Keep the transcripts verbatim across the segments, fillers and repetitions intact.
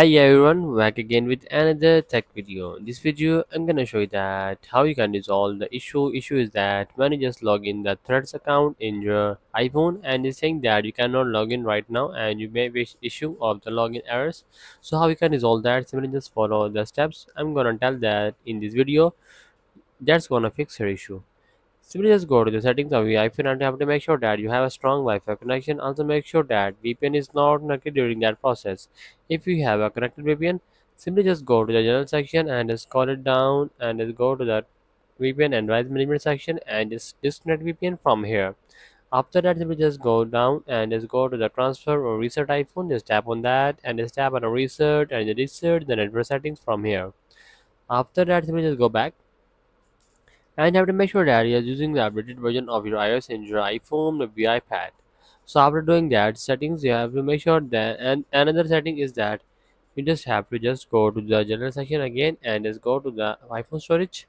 Hey everyone, back again with another tech video. In this video, I'm gonna show you that how you can resolve the issue. Issue is that when you just log in the Threads account in your iPhone and it's saying that you cannot log in right now and you may be issue of the login errors. So how you can resolve that? Simply just follow the steps I'm gonna tell that in this video. That's gonna fix your issue. Simply just go to the settings of your iPhone and you have to make sure that you have a strong Wi-Fi connection. Also make sure that V P N is not connected during that process. If you have a connected V P N, simply just go to the general section and just scroll it down and just go to the V P N and device management section and just disconnect V P N from here. After that, simply just go down and just go to the transfer or reset iPhone. Just tap on that and just tap on a reset and just reset the network settings from here. After that, simply just go back. And you have to make sure that you are using the updated version of your iOS in your iPhone or your iPad. So after doing that settings, you have to make sure that and another setting is that you just have to just go to the general section again and just go to the iPhone storage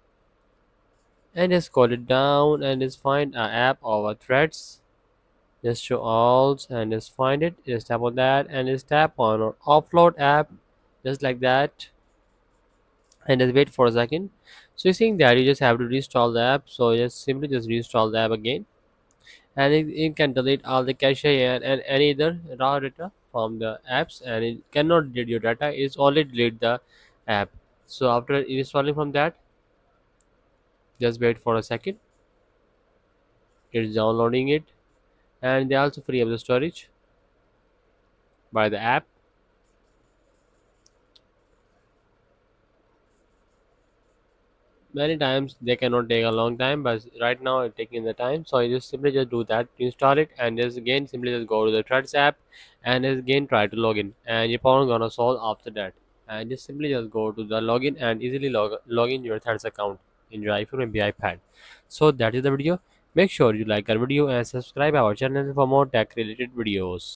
and just scroll it down and just find an app or Threads. Just show all and just find it. Just tap on that and just tap on or offload app, just like that. And just wait for a second. So you're seeing that you just have to reinstall the app. So just simply just reinstall the app again, and it, it can delete all the cache and, and any other raw data from the apps, and it cannot delete your data. It's only delete the app. So after installing from that, just wait for a second. It's downloading it, and they also free up the storage by the app. Many times they cannot take a long time, but right now it's taking the time, so you just simply just do that, install it, and just again simply just go to the Threads app and just again try to login, and you're probably gonna solve after that. And just simply just go to the login and easily log, log in your Threads account in your iPhone and your iPad. So that is the video. Make sure you like our video and subscribe our channel for more tech related videos.